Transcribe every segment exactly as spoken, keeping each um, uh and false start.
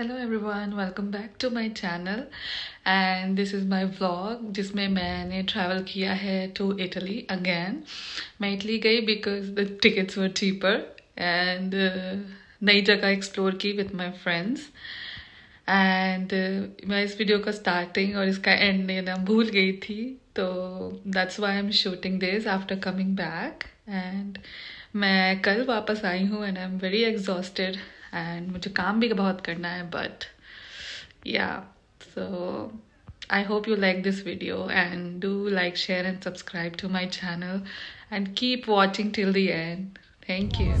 Hello everyone, welcome back to my channel and this is my vlog जिसमें मैंने travel किया है to Italy again. मैं Italy गई because the tickets were cheaper and नई जगह एक्सप्लोर की विथ माय फ्रेंड्स. एंड मैं इस वीडियो का स्टार्टिंग और इसका एंड लेना भूल गई थी, तो that's why I am shooting this after coming back. And मैं कल वापस आई हूँ and I am very exhausted and मुझे काम भी बहुत करना है, but yeah so I hope you like this video and do like, share and subscribe to my channel and keep watching till the end. Thank you.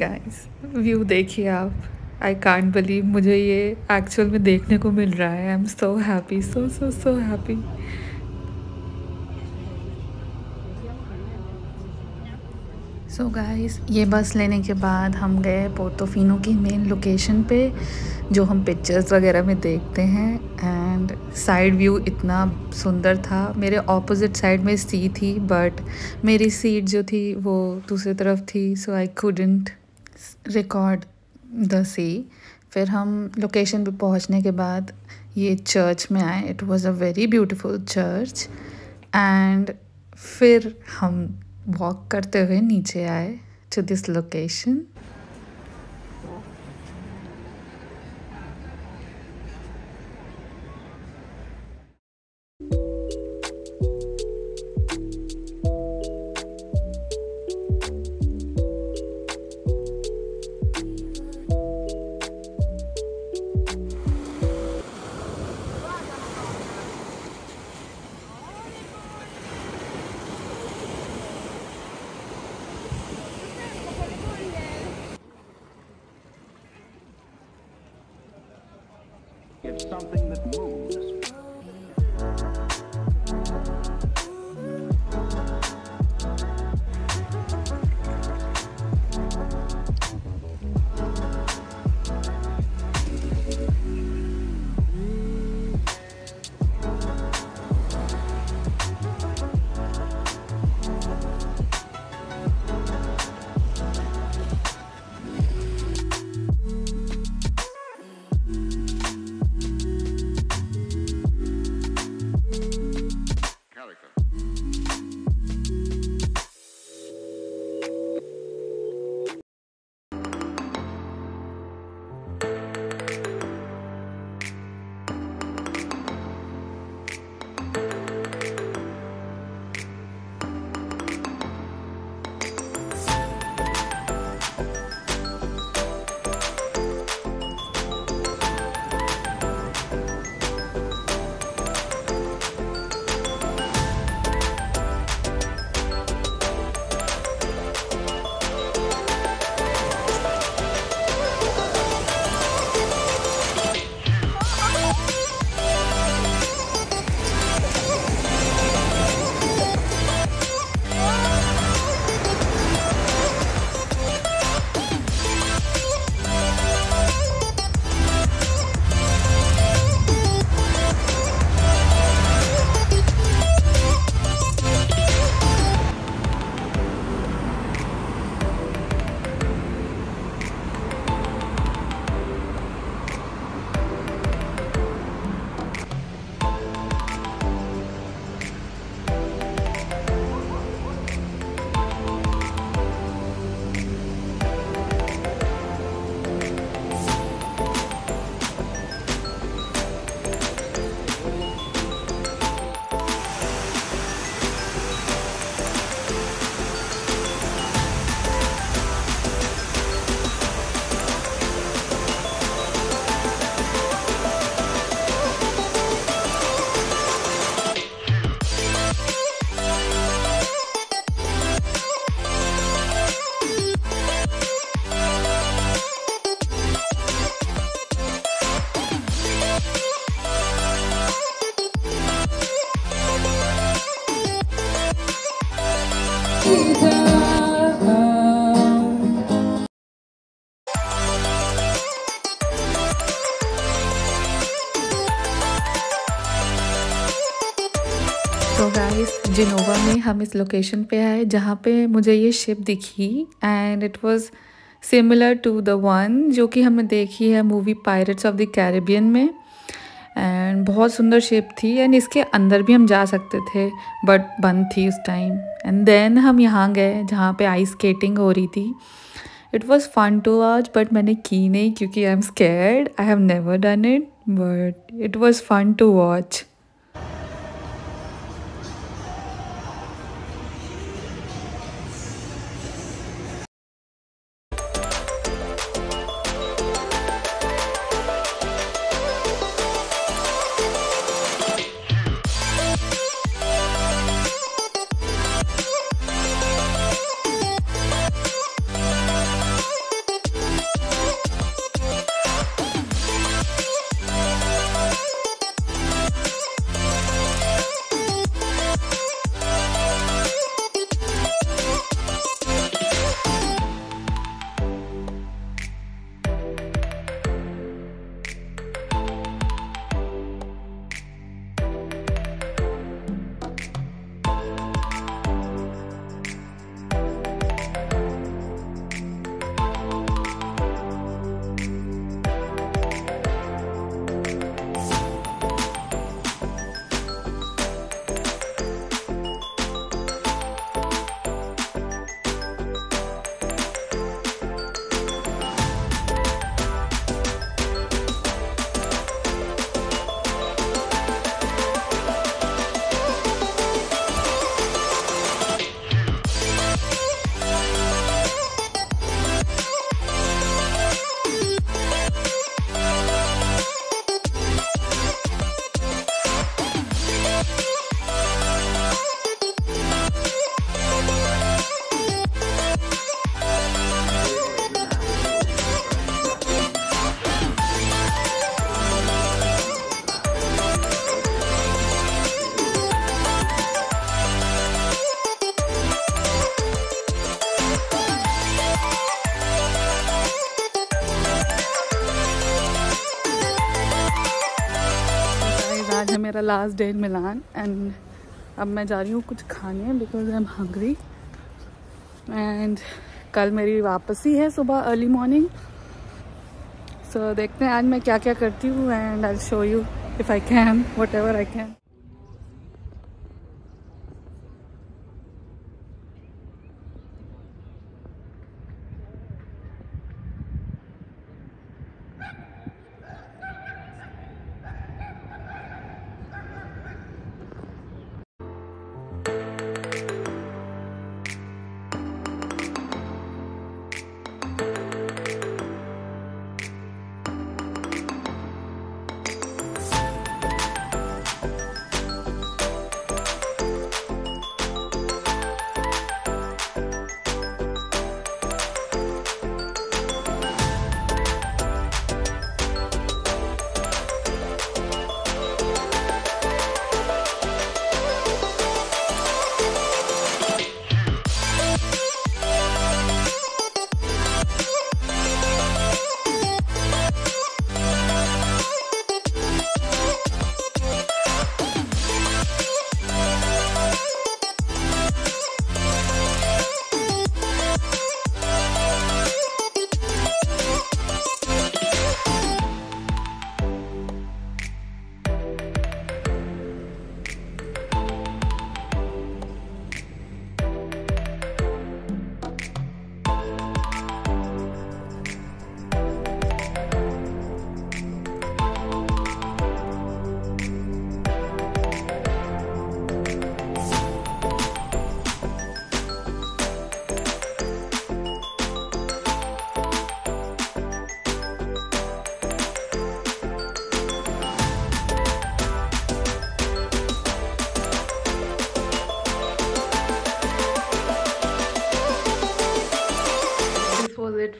Guys view देखिए आप. I can't believe मुझे ये actual में देखने को मिल रहा है. I am so happy, so so so happy. So guys ये बस लेने के बाद हम गए पोर्टोफिनो की मेन लोकेशन पे जो हम पिक्चर्स वगैरह में देखते हैं. एंड साइड व्यू इतना सुंदर था. मेरे ऑपोजिट साइड में सी थी बट मेरी सीट जो थी वो दूसरी तरफ थी, so I couldn't record the sea. फिर हम लोकेशन पे पहुंचने के बाद ये चर्च में आए. It was a very beautiful church. And फिर हम वॉक करते हुए नीचे आए to this location. It's something that moves. तो गाइस जिनोवा में हम इस लोकेशन पे आए जहाँ पे मुझे ये शिप दिखी and it was similar to the one जो कि हमने देखी है movie pirates of the Caribbean में। एंड बहुत सुंदर शिप थी एंड इसके अंदर भी हम जा सकते थे बट बंद थी उस टाइम। एंड देन हम यहाँ गए जहाँ पे आइस स्केटिंग हो रही थी। It was fun to watch but मैंने की नहीं क्योंकि I am scared, I have never done it but it was fun to watch. मेरा last day in Milan and अब मैं जा रही हूँ कुछ खाने because I am hungry and कल मेरी वापसी है सुबह अर्ली मॉर्निंग। सो देखते हैं आज मैं क्या क्या करती हूँ and I will show you if I can whatever I can.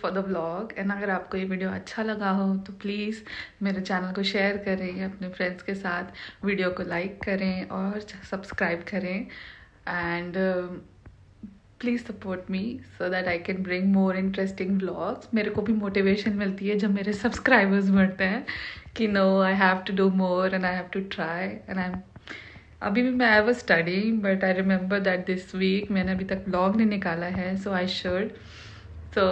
For the vlog and अगर आपको ये वीडियो अच्छा लगा हो तो प्लीज़ मेरे चैनल को शेयर करें अपने फ्रेंड्स के साथ, वीडियो को लाइक करें और सब्सक्राइब करें and please support me so that I can bring more interesting vlogs. मेरे को भी मोटिवेशन मिलती है जब मेरे सब्सक्राइबर्स बढ़ते हैं कि no I have to do more and I have to try and I अभी भी मैं I was studying but I remember that this week मैंने अभी तक ब्लॉग नहीं निकाला है, so I should. So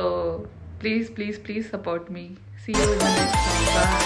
please please please support me. See you in the next.